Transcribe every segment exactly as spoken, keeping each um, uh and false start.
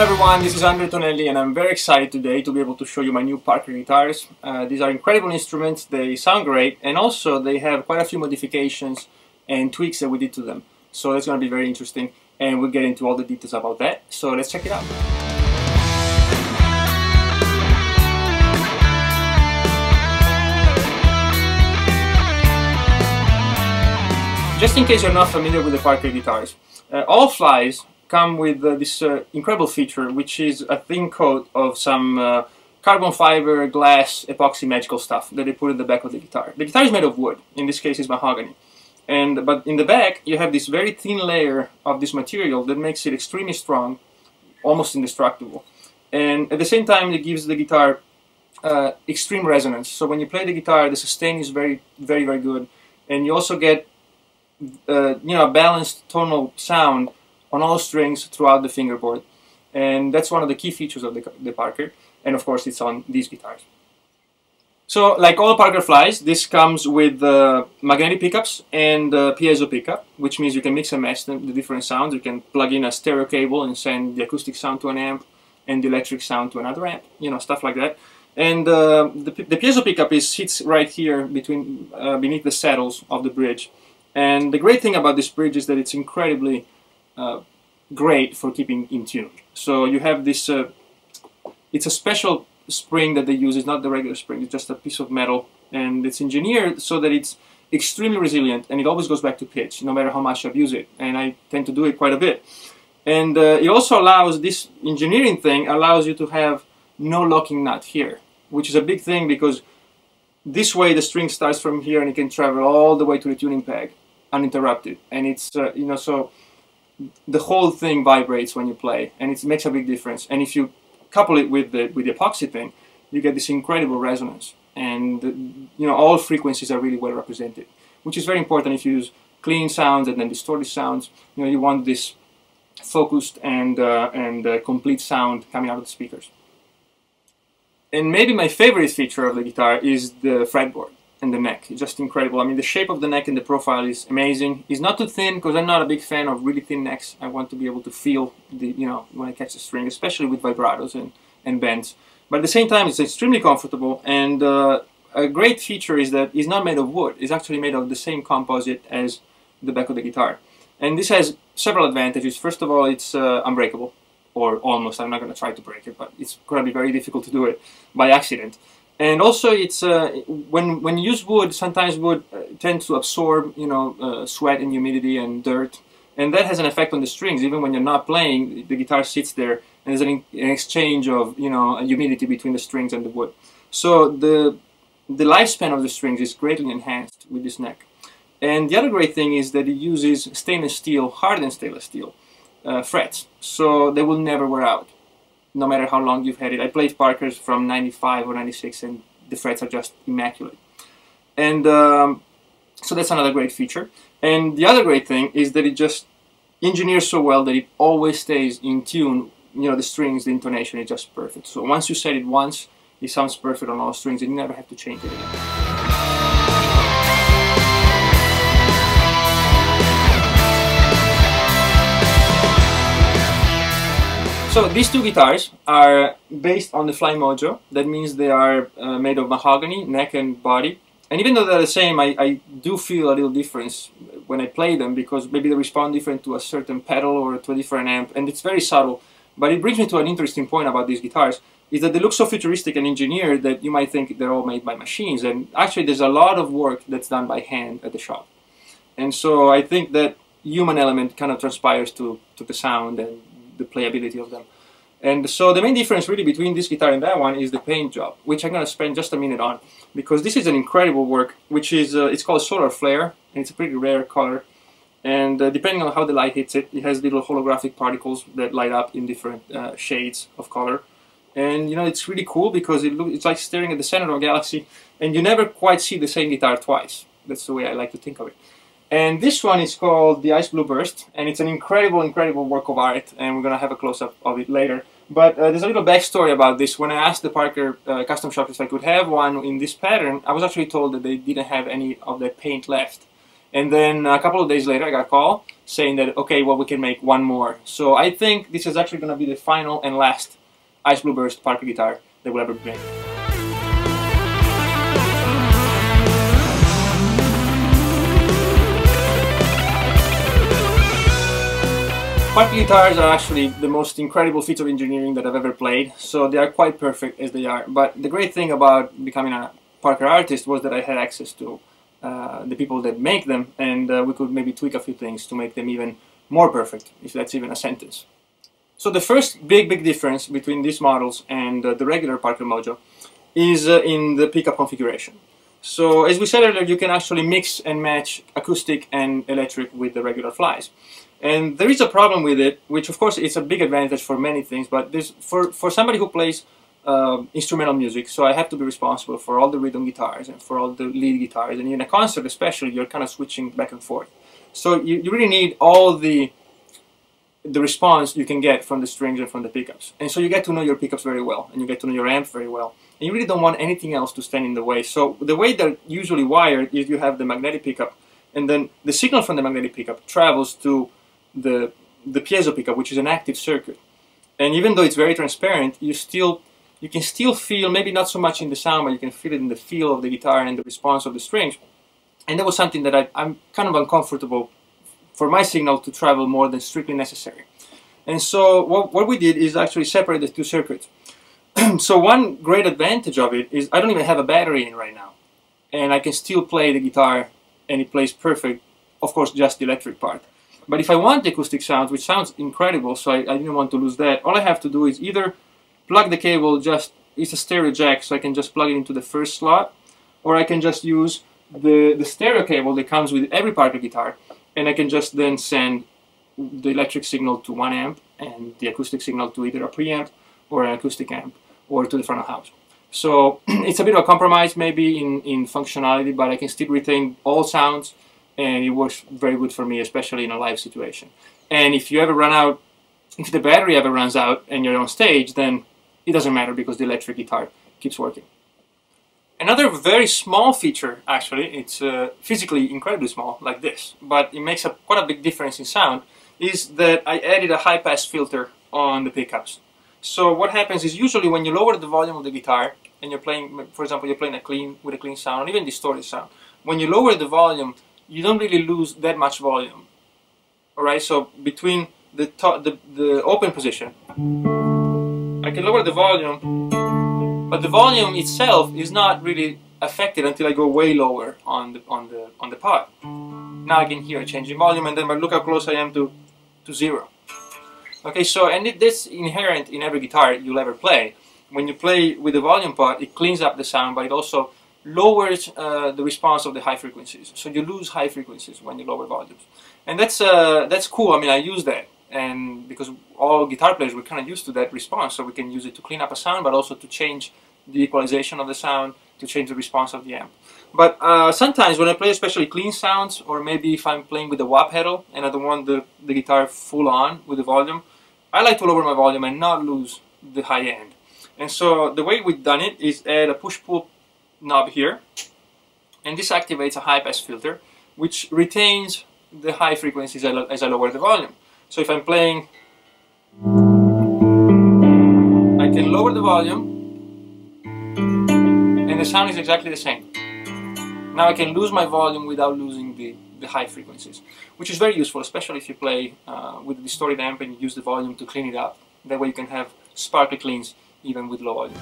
Hello everyone, this is Andre Tonelli and I'm very excited today to be able to show you my new Parker guitars. Uh, these are incredible instruments, they sound great, and also they have quite a few modifications and tweaks that we did to them. So that's going to be very interesting and we'll get into all the details about that. So let's check it out. Just in case you're not familiar with the Parker guitars, uh, all Flies come with uh, this uh, incredible feature, which is a thin coat of some uh, carbon fiber, glass, epoxy magical stuff that they put in the back of the guitar. The guitar is made of wood, in this case it's mahogany. And, but in the back you have this very thin layer of this material that makes it extremely strong, almost indestructible. And at the same time it gives the guitar uh, extreme resonance. So when you play the guitar the sustain is very, very, very good. And you also get uh, you know, a balanced tonal sound on all strings throughout the fingerboard, and that's one of the key features of the, the Parker, and of course it's on these guitars. So like all Parker Flies, this comes with uh, magnetic pickups and uh, piezo pickup, which means you can mix and match the, the different sounds. You can plug in a stereo cable and send the acoustic sound to an amp and the electric sound to another amp, you know, stuff like that. And uh, the, the piezo pickup is sits right here between uh, beneath the saddles of the bridge, and the great thing about this bridge is that it's incredibly Uh, great for keeping in tune. So you have this, uh, it's a special spring that they use, it's not the regular spring, it's just a piece of metal, and it's engineered so that it's extremely resilient and it always goes back to pitch no matter how much I use it, and I tend to do it quite a bit. And uh, it also allows, this engineering thing allows you to have no locking nut here, which is a big thing because this way the string starts from here and it can travel all the way to the tuning peg uninterrupted, and it's uh, you know, so the whole thing vibrates when you play, and it makes a big difference. And if you couple it with the with the epoxy thing, you get this incredible resonance, and you know, all frequencies are really well represented, which is very important if you use clean sounds and then distorted sounds. You know, you want this focused and uh, and uh, complete sound coming out of the speakers. And maybe my favorite feature of the guitar is the fretboard and the neck. It's just incredible. I mean, the shape of the neck and the profile is amazing. It's not too thin because I'm not a big fan of really thin necks. I want to be able to feel the, you know, when I catch the string, especially with vibratos and, and bends. But at the same time, it's extremely comfortable, and uh, a great feature is that it's not made of wood. It's actually made of the same composite as the back of the guitar. And this has several advantages. First of all, it's uh, unbreakable, or almost. I'm not going to try to break it, but it's going to be very difficult to do it by accident. And also, it's uh, when when you use wood, sometimes wood uh, tends to absorb, you know, uh, sweat and humidity and dirt, and that has an effect on the strings. Even when you're not playing, the guitar sits there, and there's an, an exchange of, you know, humidity between the strings and the wood. So the the lifespan of the strings is greatly enhanced with this neck. And the other great thing is that it uses stainless steel, hardened stainless steel uh, frets, so they will never wear out, no matter how long you've had it. I played Parkers from ninety-five or ninety-six and the frets are just immaculate. And um, so that's another great feature. And the other great thing is that it just engineers so well that it always stays in tune. You know, the strings, the intonation is just perfect. So once you set it once, it sounds perfect on all strings and you never have to change it again. So these two guitars are based on the Fly Mojo. That means they are uh, made of mahogany, neck and body. And even though they're the same, I, I do feel a little difference when I play them, because maybe they respond different to a certain pedal or to a different amp, and it's very subtle. But it brings me to an interesting point about these guitars, is that they look so futuristic and engineered that you might think they're all made by machines, and actually there's a lot of work that's done by hand at the shop. And so I think that human element kind of transpires to, to the sound and the playability of them. And so the main difference really between this guitar and that one is the paint job, which I'm going to spend just a minute on, because this is an incredible work, which is uh, it's called Solar Flare, and it's a pretty rare color, and uh, depending on how the light hits it, it has little holographic particles that light up in different uh, shades of color. And you know, it's really cool because it looks, it's like staring at the center of a galaxy, and you never quite see the same guitar twice. That's the way I like to think of it. And this one is called the Ice Blue Burst, and it's an incredible, incredible work of art, and we're going to have a close-up of it later. But uh, there's a little backstory about this. When I asked the Parker uh, custom shop if I could have one in this pattern, I was actually told that they didn't have any of that paint left. And then a couple of days later, I got a call saying that, okay, well, we can make one more. So I think this is actually going to be the final and last Ice Blue Burst Parker guitar that we'll ever make. Parker guitars are actually the most incredible feat of engineering that I've ever played, so they are quite perfect as they are. But the great thing about becoming a Parker artist was that I had access to uh, the people that make them, and uh, we could maybe tweak a few things to make them even more perfect, if that's even a sentence. So the first big, big difference between these models and uh, the regular Parker Mojo is uh, in the pickup configuration. So, as we said earlier, you can actually mix and match acoustic and electric with the regular Flies. And there is a problem with it, which of course it's a big advantage for many things, but this, for, for somebody who plays uh, instrumental music, so I have to be responsible for all the rhythm guitars and for all the lead guitars, and in a concert especially, you're kind of switching back and forth. So you, you really need all the the response you can get from the strings and from the pickups. And so you get to know your pickups very well, and you get to know your amp very well. And you really don't want anything else to stand in the way. So the way they're usually wired is you have the magnetic pickup, and then the signal from the magnetic pickup travels to the, the piezo pickup, which is an active circuit. And even though it's very transparent, you, still, you can still feel, maybe not so much in the sound, but you can feel it in the feel of the guitar and the response of the strings. And that was something that I, I'm kind of uncomfortable for my signal to travel more than strictly necessary. And so what, what we did is actually separate the two circuits. So one great advantage of it is I don't even have a battery in right now, and I can still play the guitar and it plays perfect, of course just the electric part. But if I want the acoustic sounds, which sounds incredible, so I, I didn't want to lose that, all I have to do is either plug the cable, just it's a stereo jack, so I can just plug it into the first slot, or I can just use the, the stereo cable that comes with every Parker guitar. And I can just then send the electric signal to one amp and the acoustic signal to either a preamp or an acoustic amp or to the front of house. So it's a bit of a compromise maybe in, in functionality, but I can still retain all sounds and it works very good for me, especially in a live situation. And if you ever run out, if the battery ever runs out and you're on stage, then it doesn't matter because the electric guitar keeps working. Another very small feature, actually, it's uh, physically incredibly small, like this, but it makes a, quite a big difference in sound, is that I added a high-pass filter on the pickups. So what happens is usually when you lower the volume of the guitar, and you're playing, for example, you're playing a clean, with a clean sound, or even distorted sound, when you lower the volume, you don't really lose that much volume. Alright, so between the, top, the, the open position, I can lower the volume, but the volume itself is not really affected until I go way lower on the on the on the pod. Now I can hear a change in volume, and then but look how close I am to to zero. Okay, so and it, this inherent in every guitar you'll ever play. When you play with the volume pod, it cleans up the sound, but it also lowers uh, the response of the high frequencies. So you lose high frequencies when you lower volumes, and that's uh, that's cool. I mean, I use that. And because all guitar players, we're kind of used to that response, so we can use it to clean up a sound, but also to change the equalization of the sound, to change the response of the amp. But uh, sometimes when I play especially clean sounds, or maybe if I'm playing with a wah pedal and I don't want the, the guitar full on with the volume, I like to lower my volume and not lose the high end. And so the way we've done it is add a push-pull knob here, and this activates a high-pass filter, which retains the high frequencies as I lower the volume. So if I'm playing, I can lower the volume and the sound is exactly the same. Now I can lose my volume without losing the, the high frequencies, which is very useful, especially if you play uh, with a distorted amp and you use the volume to clean it up. That way you can have sparkly cleans even with low volume.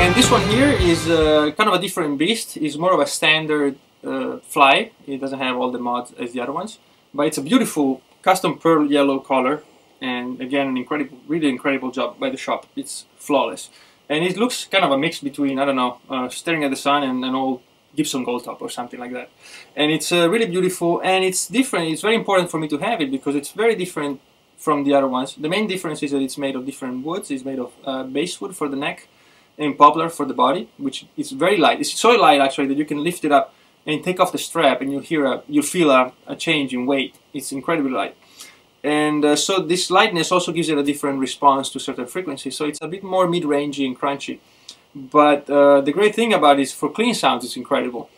And this one here is uh, kind of a different beast. It's more of a standard uh, Fly. It doesn't have all the mods as the other ones, but it's a beautiful custom pearl yellow color, and again, an incredible, really incredible job by the shop. It's flawless, and it looks kind of a mix between, I don't know, uh, Staring at the Sun and an old Gibson Goldtop or something like that. And it's uh, really beautiful, and it's different. It's very important for me to have it because it's very different from the other ones. The main difference is that it's made of different woods. It's made of uh, basswood for the neck and poplar for the body, which is very light. It's so light actually that you can lift it up and take off the strap, and you hear a, you feel a, a change in weight. It's incredibly light. And uh, so this lightness also gives it a different response to certain frequencies, so it's a bit more mid-rangey and crunchy. But uh, the great thing about it is for clean sounds it's incredible.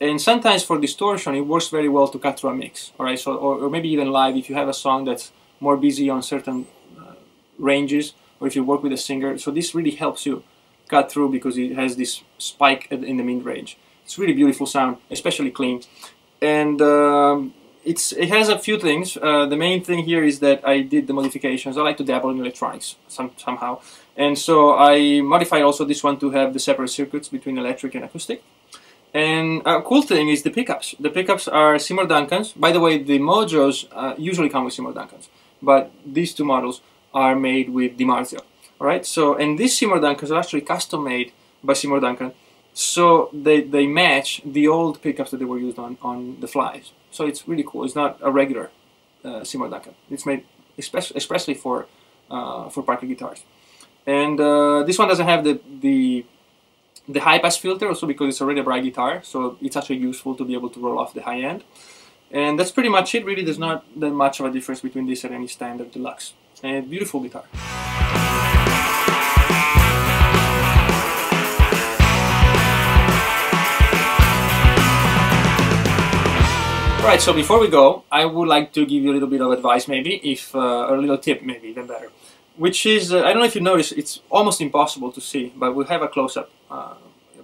And sometimes for distortion it works very well to cut through a mix, all right? So, or, or maybe even live if you have a song that's more busy on certain uh, ranges, or if you work with a singer. So this really helps you cut through because it has this spike at, in the mid-range. It's really beautiful sound, especially clean. And um, It's, it has a few things. Uh, the main thing here is that I did the modifications. I like to dabble in electronics some, somehow. And so I modified also this one to have the separate circuits between electric and acoustic. And a cool thing is the pickups. The pickups are Seymour Duncans. By the way, the Mojos uh, usually come with Seymour Duncans, but these two models are made with DiMarzio. All right, so, and these Seymour Duncans are actually custom made by Seymour Duncan. So they, they match the old pickups that they were used on, on the Flies. So it's really cool. It's not a regular uh, Seymour Duncan. It's made express, expressly for uh, for Parker Guitars. And uh, this one doesn't have the, the the high pass filter, also because it's already a bright guitar. So it's actually useful to be able to roll off the high end. And that's pretty much it. Really, there's not that much of a difference between this and any standard deluxe. And beautiful guitar. Alright, so before we go, I would like to give you a little bit of advice maybe, if uh, or a little tip maybe, even better. Which is, uh, I don't know if you notice, it's almost impossible to see, but we'll have a close-up uh,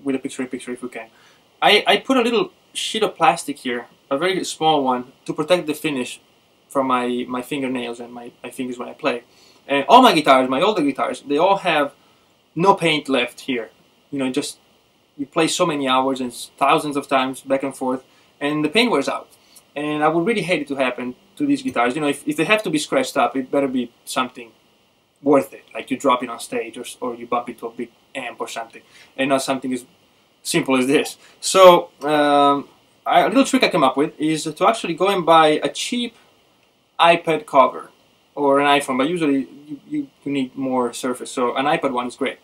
with a picture-in-picture if we can. I, I put a little sheet of plastic here, a very small one, to protect the finish from my, my fingernails and my, my fingers when I play. And all my guitars, my older guitars, they all have no paint left here. You know, just, you play so many hours and thousands of times back and forth, and the paint wears out. And I would really hate it to happen to these guitars. You know, if, if they have to be scratched up, it better be something worth it. Like you drop it on stage or, or you bump into a big amp or something. And not something as simple as this. So, um, I, a little trick I came up with is to actually go and buy a cheap iPad cover. Or an iPhone, but usually you, you, you need more surface. So an iPad one is great.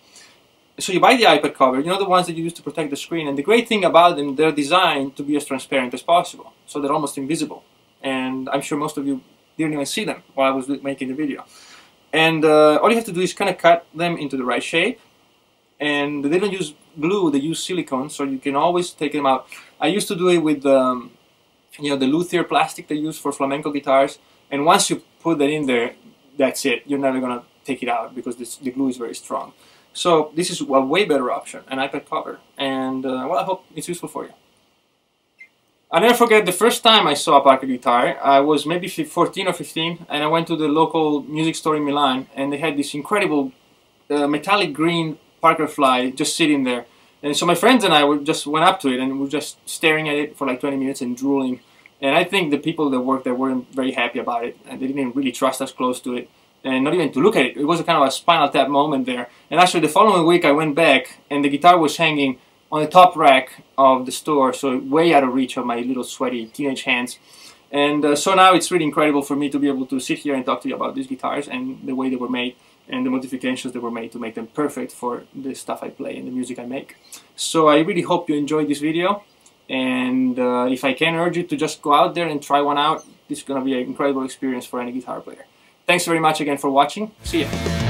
So you buy the iPad cover, you know, the ones that you use to protect the screen, and the great thing about them, they're designed to be as transparent as possible. So they're almost invisible. And I'm sure most of you didn't even see them while I was making the video. And uh, all you have to do is kind of cut them into the right shape. And they don't use glue, they use silicone, so you can always take them out. I used to do it with um, you know, the luthier plastic they use for flamenco guitars. And once you put that in there, that's it. You're never going to take it out because this, the glue is very strong. So this is a way better option, an iPad cover, and uh, well, I hope it's useful for you. I'll never forget the first time I saw a Parker guitar. I was maybe fourteen or fifteen, and I went to the local music store in Milan, and they had this incredible uh, metallic green Parker Fly just sitting there. And so my friends and I were just went up to it, and we were just staring at it for like twenty minutes and drooling. And I think the people that worked there weren't very happy about it, and they didn't really trust us close to it. And not even to look at it. It was a kind of a Spinal Tap moment there. And actually the following week I went back and the guitar was hanging on the top rack of the store, so way out of reach of my little sweaty teenage hands. And uh, so now it's really incredible for me to be able to sit here and talk to you about these guitars and the way they were made and the modifications that were made to make them perfect for the stuff I play and the music I make. So I really hope you enjoyed this video, and uh, if I can urge you to just go out there and try one out. This is going to be an incredible experience for any guitar player. Thanks very much again for watching. See ya.